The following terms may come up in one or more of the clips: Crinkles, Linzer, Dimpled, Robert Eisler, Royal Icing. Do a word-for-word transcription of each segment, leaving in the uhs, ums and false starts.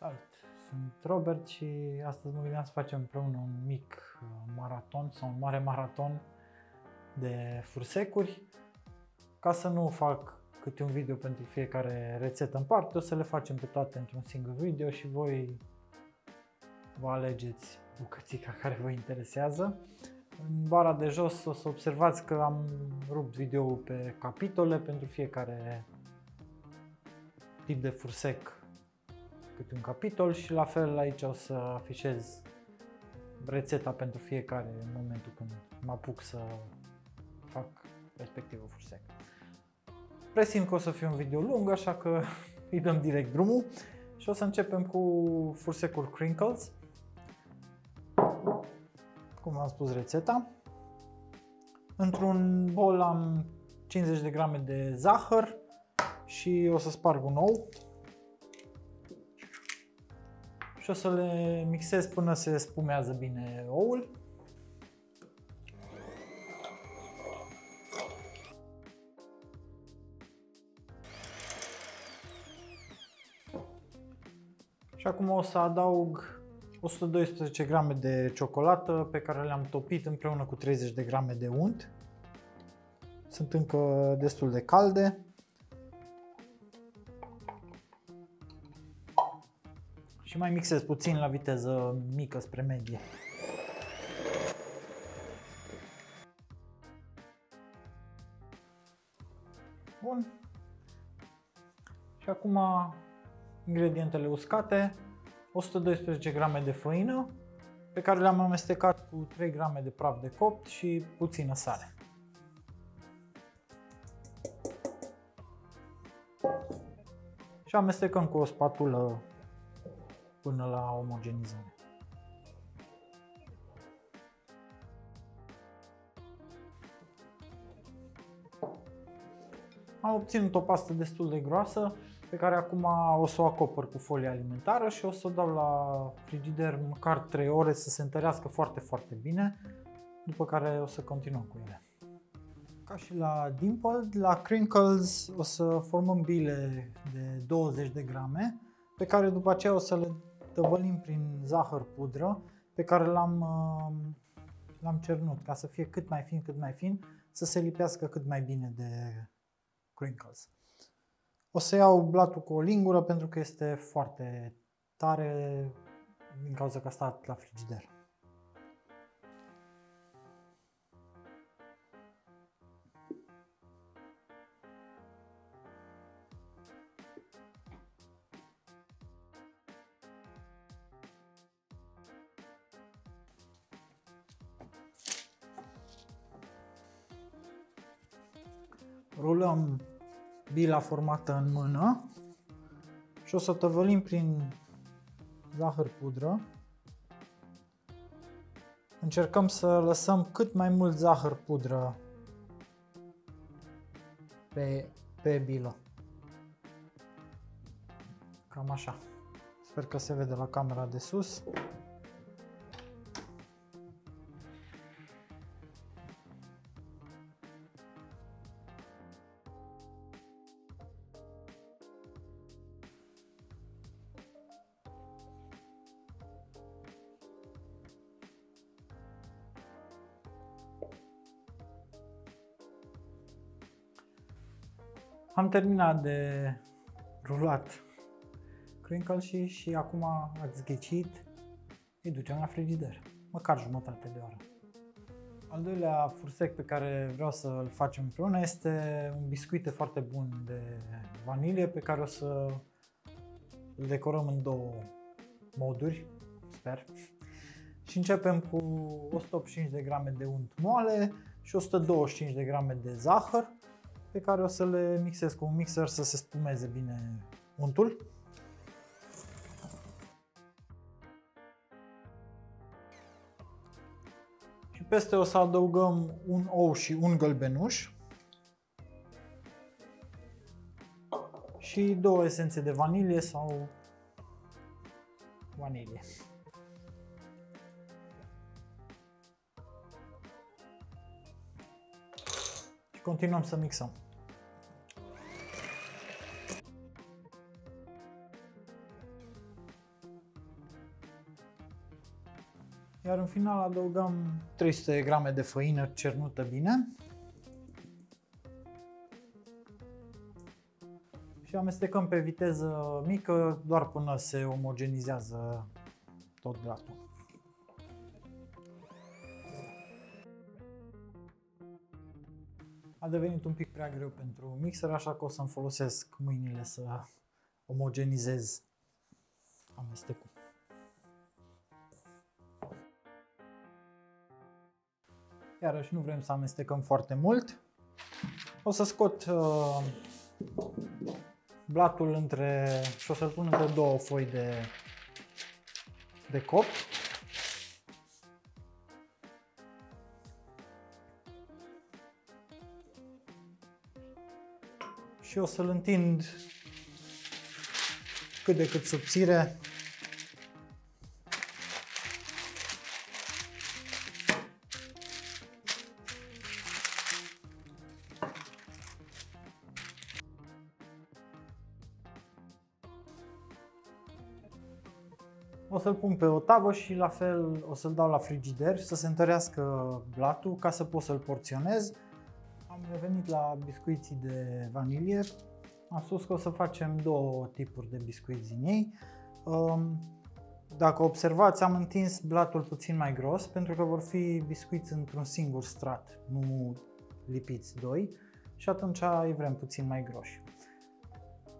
Salut! Sunt Robert și astăzi mă gândeam să facem împreună un mic maraton sau un mare maraton de fursecuri. Ca să nu fac câte un video pentru fiecare rețetă în parte, o să le facem pe toate într-un singur video și voi vă alegeți bucățica care vă interesează. În bara de jos o să observați că am rupt video-ul pe capitole pentru fiecare tip de fursec câte un capitol și la fel aici o să afișez rețeta pentru fiecare în momentul când mă apuc să fac respectivul fursec. Presim că o să fie un video lung, așa că îi dăm direct drumul și o să începem cu fursecul crinkles, cum am spus rețeta. Într-un bol am cincizeci de grame de zahăr și o să sparg un ou și o să le mixez până se spumează bine oul. Și acum o să adaug o sută doisprezece grame de ciocolată pe care le-am topit împreună cu treizeci de grame de unt. Sunt încă destul de calde. Și mai mixez puțin la viteză mică spre medie. Bun. Și acum ingredientele uscate. o sută doisprezece grame de făină pe care le-am amestecat cu trei grame de praf de copt și puțină sare. Și amestecăm cu o spatulă până la omogenizare. Am obținut o pastă destul de groasă pe care acum o să o acopăr cu folie alimentară și o să o dau la frigider măcar trei ore să se întărească foarte, foarte bine, după care o să continuăm cu ele. Ca și la dimpled, la crinkles o să formăm bile de douăzeci de grame, pe care după aceea o să le tăvălim prin zahăr pudră, pe care l-am l-am cernut, ca să fie cât mai fin, cât mai fin, să se lipească cât mai bine de crinkles. O să iau blatul cu o lingură pentru că este foarte tare din cauza că a stat la frigider. Rulăm bila formată în mână și o să o tăvălim prin zahăr pudră. Încercăm să lăsăm cât mai mult zahăr pudră pe, pe bilă. Cam așa. Sper că se vede la camera de sus. Am terminat de rulat crinkle și, și acum ați ghicit, îi ducem la frigider, măcar jumătate de oră. Al doilea fursec pe care vreau să-l facem împreună este un biscuit foarte bun de vanilie pe care o să îl decorăm în două moduri, sper. Și începem cu o sută optzeci și cinci de grame de unt moale și o sută douăzeci și cinci de grame de zahăr, pe care o să le mixez cu un mixer să se spumeze bine untul. Și peste o să adăugăm un ou și un gălbenuș și două esențe de vanilie sau vanilie. Continuăm să mixăm. Iar în final adăugăm trei sute de grame de făină cernută bine. Și amestecăm pe viteză mică, doar până se omogenizează tot glasul. A devenit un pic prea greu pentru mixer, așa că o să-mi folosesc mâinile să omogenizez amestecul. Iarăși nu vrem să amestecăm foarte mult. O să scot uh, blatul între, și o să-l pun între două foi de, de copt. Și o să-l întind cât de cât subțire. O să-l pun pe o tavă și la fel o să-l dau la frigider să se întărească blatul ca să pot să-l porționez. Am revenit la biscuiții de vanilie. Am spus că o să facem două tipuri de biscuiți din ei. Dacă observați, am întins blatul puțin mai gros pentru că vor fi biscuiți într-un singur strat, nu lipiți doi, și atunci îi vrem puțin mai groși.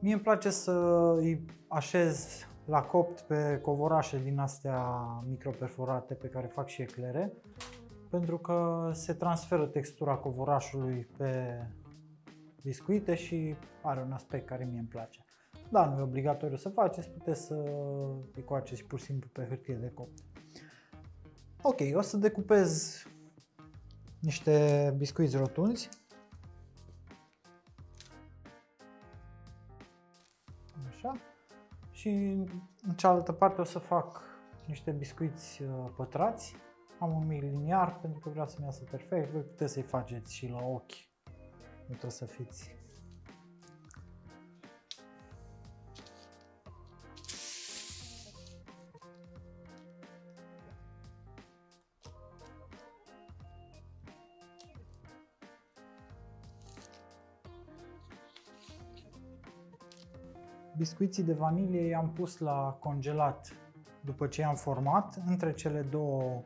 Mie îmi place să îi așez la copt pe covorașe din astea microperforate pe care fac și eclere, pentru că se transferă textura covorașului pe biscuite și are un aspect care mie îmi place. Da, nu e obligatoriu să faceți, puteți să îi coaceți pur și simplu pe hârtie de copt. Ok, o să decupez niște biscuiți rotunzi. Așa. Și în cealaltă parte o să fac niște biscuiți pătrați. Am un mic liniar pentru că vreau să-mi iasă perfect. Voi puteți să-i faceți și la ochi. Nu trebuie să fiți. Biscuiții de vanilie i-am pus la congelat după ce i-am format între cele două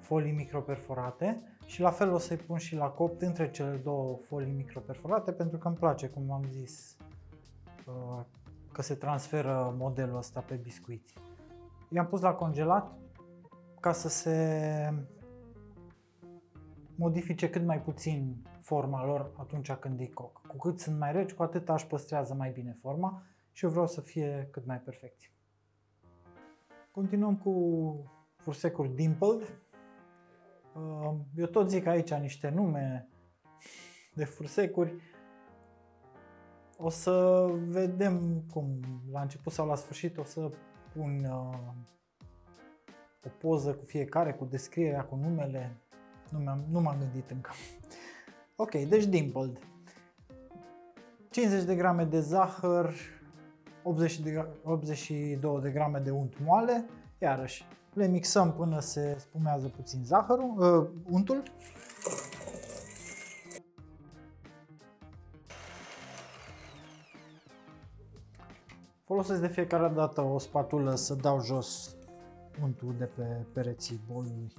folii microperforate și la fel o să-i pun și la copt între cele două folii microperforate pentru că îmi place, cum am zis, că se transferă modelul ăsta pe biscuiți. I-am pus la congelat ca să se modifice cât mai puțin forma lor atunci când îi coc. Cu cât sunt mai reci, cu atât își păstrează mai bine forma și eu vreau să fie cât mai perfecți. Continuăm cu fursecuri dimpled. Eu tot zic aici niște nume de fursecuri. O să vedem cum, la început sau la sfârșit, o să pun o poză cu fiecare, cu descrierea, cu numele. Nu m-am gândit încă. Ok, deci dimpled. cincizeci de grame de zahăr, optzeci de, optzeci și două de grame de unt moale, iarăși le mixăm până se spumează puțin zahărul, uh, untul. Folosesc de fiecare dată o spatulă să dau jos untul de pe pereții bolului.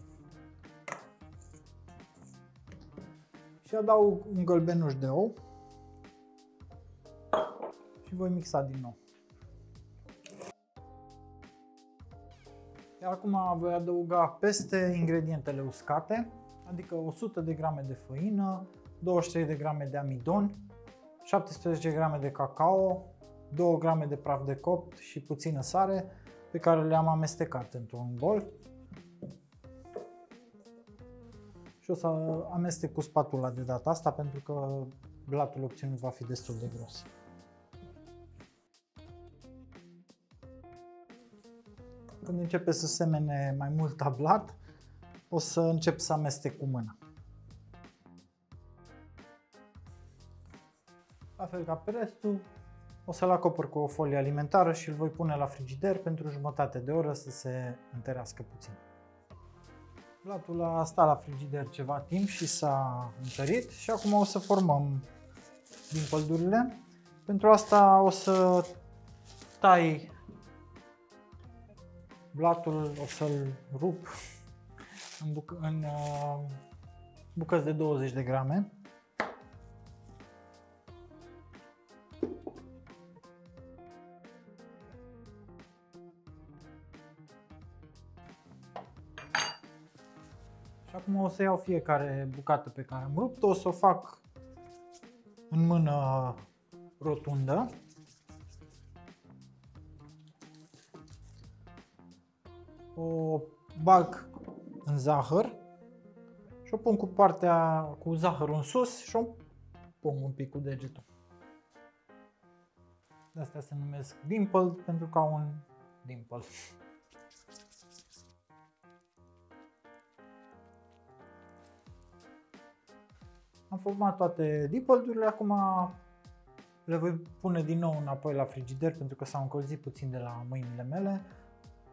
Și adaug un gălbenuș de ou și voi mixa din nou. Iar acum voi adăuga peste ingredientele uscate, adică o sută de grame de făină, douăzeci și trei de grame de amidon, șaptesprezece grame de cacao, două grame de praf de copt și puțină sare pe care le-am amestecat într-un bol. Și o să amestec cu spatula de data asta pentru că blatul obținut va fi destul de gros. Când începe să semene mai mult a blat, o să încep să amestec cu mâna. La fel ca pe restul, O să-l acopăr cu o folie alimentară și îl voi pune la frigider pentru jumătate de oră să se întărească puțin. Blatul a stat la frigider ceva timp și s-a întărit și acum o să formăm din păldurile. Pentru asta o să tai blatul, o să-l rup în, buc în uh, bucăți de douăzeci de grame. Și acum o să iau fiecare bucată pe care am rupt-o, o să o fac în mână rotundă. O bag în zahăr și o pun cu partea cu zahărul în sus și o pun un pic cu degetul. De astea se numesc dimple pentru că au un dimple. Am format toate dimple-urile, acum le voi pune din nou înapoi la frigider pentru că s-au încălzit puțin de la mâinile mele,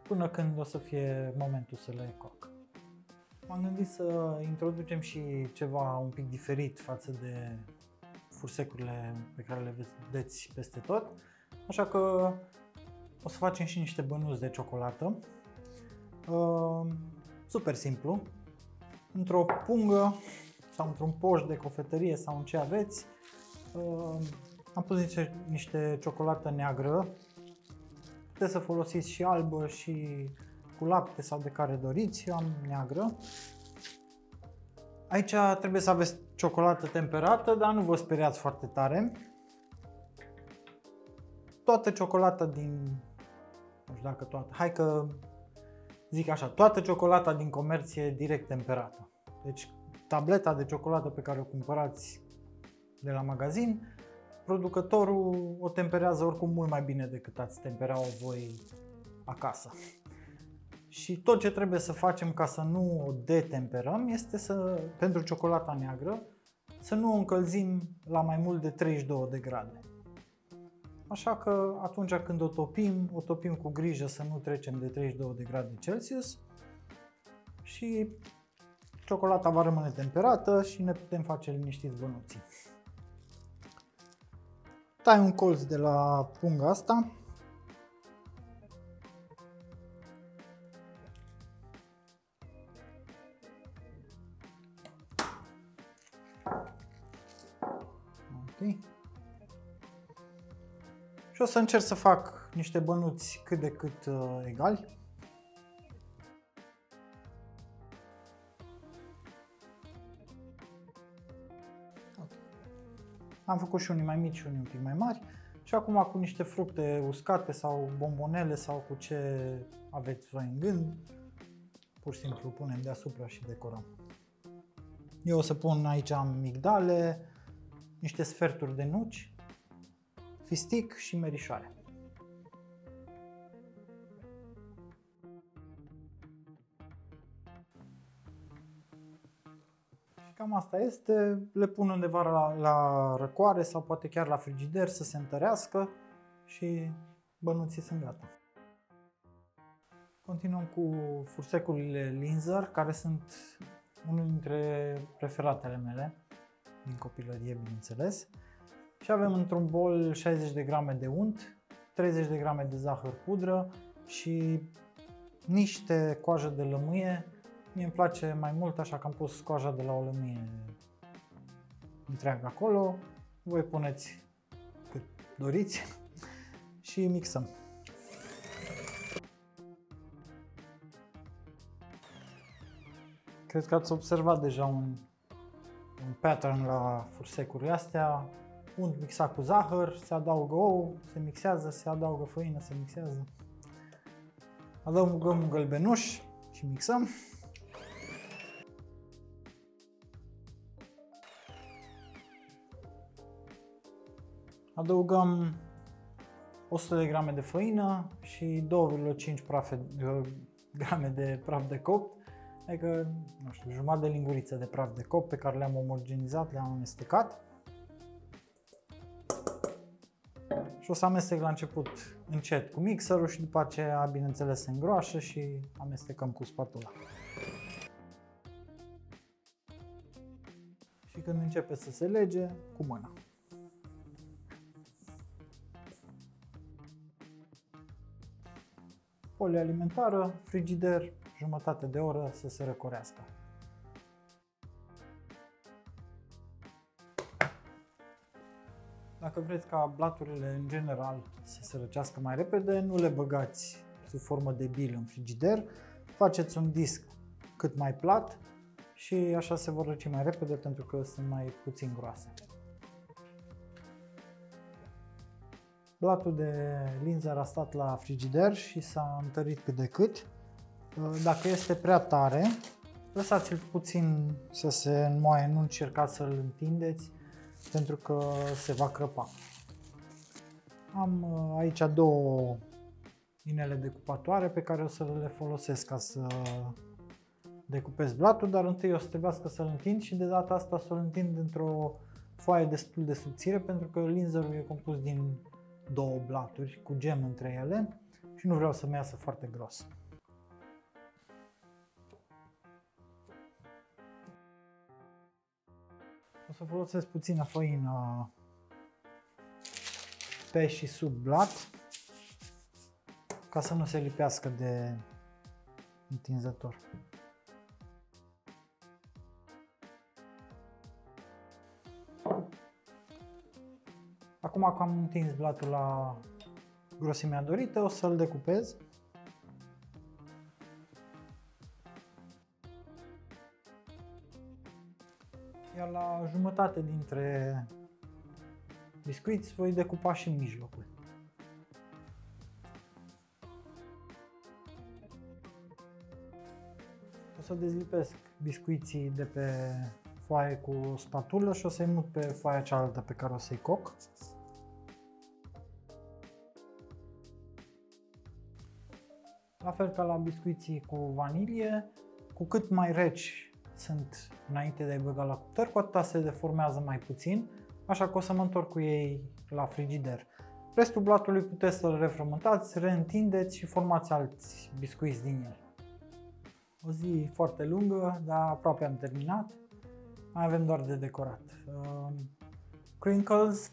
până când o să fie momentul să le coac. M-am gândit să introducem și ceva un pic diferit față de fursecurile pe care le vedeți peste tot, așa că o să facem și niște bănuți de ciocolată. Uh, super simplu, într-o pungă sau într-un poș de cofetărie sau în ce aveți, uh, am pus niște, niște ciocolată neagră. Puteți să folosiți și albă și cu lapte sau de care doriți, eu am neagră. Aici trebuie să aveți ciocolată temperată, dar nu vă speriați foarte tare. Toată ciocolata din... nu știu dacă toată, hai că zic așa, toată ciocolata din comerț e direct temperată. Deci tableta de ciocolată pe care o cumpărați de la magazin, producătorul o temperează oricum mult mai bine decât ați tempera-o voi acasă. Și tot ce trebuie să facem ca să nu o detemperăm este să, pentru ciocolata neagră, să nu o încălzim la mai mult de treizeci și două de grade. Așa că atunci când o topim, o topim cu grijă să nu trecem de treizeci și două de grade Celsius și ciocolata va rămâne temperată și ne putem face liniștiți bănuții. Tai un colț de la punga asta. Okay. Și o să încerc să fac niște bănuți cât de cât uh, egali. Am făcut și unii mai mici și unii un pic mai mari și acum cu niște fructe uscate sau bombonele sau cu ce aveți voi în gând, pur și simplu punem deasupra și decorăm. Eu o să pun aici migdale, niște sferturi de nuci, fistic și merișoare. Cam asta este, le pun undeva la, la răcoare sau poate chiar la frigider să se întărească și bănuții sunt gata. Continuăm cu fursecurile linzer, care sunt unul dintre preferatele mele, din copilărie bineînțeles. Și avem într-un bol șaizeci de grame de unt, treizeci de grame de zahăr pudră și niște coajă de lămâie. Mie îmi place mai mult, așa că am pus coaja de la o lămâie întreagă acolo. Voi puneți cât doriți și mixăm. Cred că ați observat deja un, un pattern la fursecurile astea. Unt mixat cu zahăr, se adaugă ou, se mixează, se adaugă făină, se mixează. Adaugăm un gălbenuș și mixăm. Adăugăm o sută de grame de făină și două virgulă cinci grame de praf de copt, adică, nu știu, jumătate de linguriță de praf de copt pe care le-am omogenizat, le-am amestecat. și o să amestec la început încet cu mixerul și după aceea, bineînțeles, se îngroașă și amestecăm cu spatula. Și când începe să se lege, cu mâna. Folie alimentară, frigider, jumătate de oră să se răcorească. Dacă vreți ca blaturile în general să se răcească mai repede, nu le băgați sub formă de bil în frigider, faceți un disc cât mai plat și așa se vor răci mai repede pentru că sunt mai puțin groase. Blatul de linză a stat la frigider și s-a întărit cât de cât. Dacă este prea tare, lăsați-l puțin să se înmoaie, nu încercați să-l întindeți pentru că se va crăpa. Am aici două inele decupatoare pe care o să le folosesc ca să decupez blatul, dar întâi o să trebuiască să-l întind și de data asta să-l întind într-o foaie destul de subțire pentru că linzerul e compus din două blaturi cu gem între ele și nu vreau să-mi iasă foarte gros. O să folosesc puțină făină pe și sub blat ca să nu se lipească de întinzător. Acum că am întins blatul la grosimea dorită, o să-l decupez. Iar la jumătate dintre biscuiți voi decupa și în mijlocul. O să dezlipesc biscuiții de pe foaie cu o spatulă și o să-i mut pe foaia cealaltă pe care o să-i coc. La fel ca la biscuiții cu vanilie, cu cât mai reci sunt înainte de a-i băga la cuptor, cu atâta se deformează mai puțin, așa că o să mă întorc cu ei la frigider. Restul blatului puteți să-l refrământați, reîntindeți și formați alți biscuiți din el. O zi foarte lungă, dar aproape am terminat. Mai avem doar de decorat. Uh, crinkles,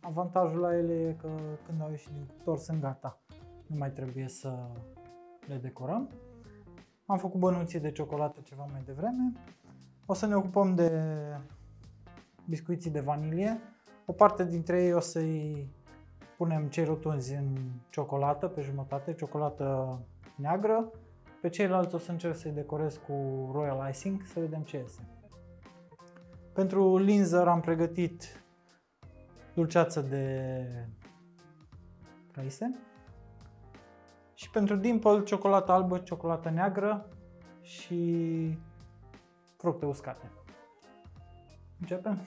avantajul la ele e că când au ieșit din cuptor sunt gata. Nu mai trebuie să le decorăm. Am făcut bănuții de ciocolată ceva mai devreme. O să ne ocupăm de biscuiții de vanilie. O parte dintre ei o să-i punem cei rotunzi în ciocolată, pe jumătate, ciocolată neagră. Pe ceilalți o să încerc să-i decorez cu royal icing, să vedem ce este. Pentru linzăr am pregătit dulceață de raise. Și pentru dimple, ciocolată albă, ciocolată neagră și fructe uscate. Începem?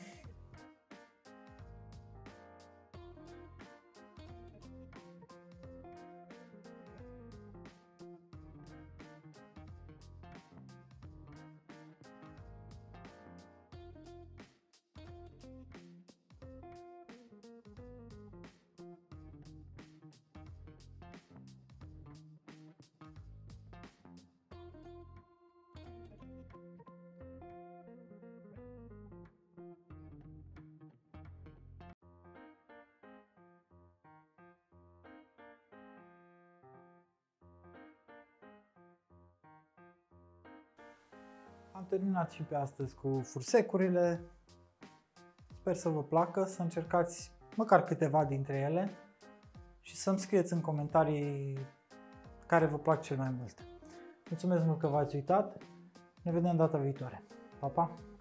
Am terminat și pe astăzi cu fursecurile, sper să vă placă, să încercați măcar câteva dintre ele și să-mi scrieți în comentarii care vă plac cel mai mult. Mulțumesc mult că v-ați uitat, ne vedem data viitoare. Pa, pa!